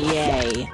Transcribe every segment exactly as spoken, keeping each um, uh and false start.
Yay.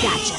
Gotcha.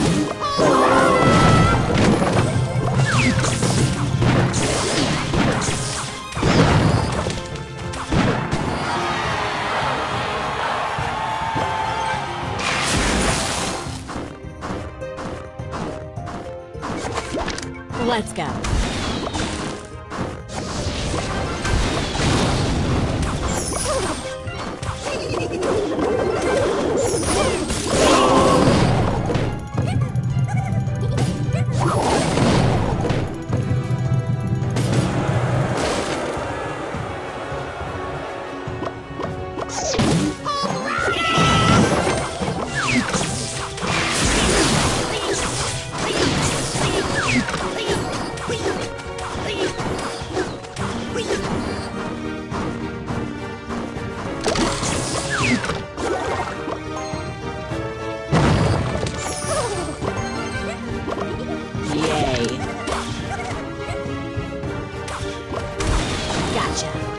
Let's go. Gotcha.